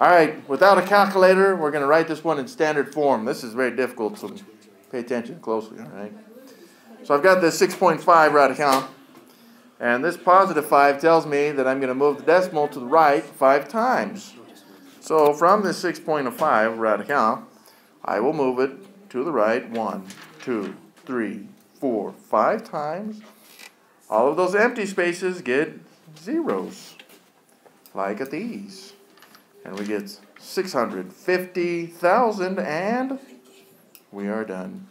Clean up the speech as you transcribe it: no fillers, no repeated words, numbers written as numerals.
All right, without a calculator, we're going to write this one in standard form. This is very difficult, so pay attention closely, all right? So I've got this 6.5 right here, and this positive 5 tells me that I'm going to move the decimal to the right 5 times. So from this 6.5 right here, I will move it to the right 1, 2, 3, 4, 5 times. All of those empty spaces get zeros, like at these. And we get 650,000, and we are done.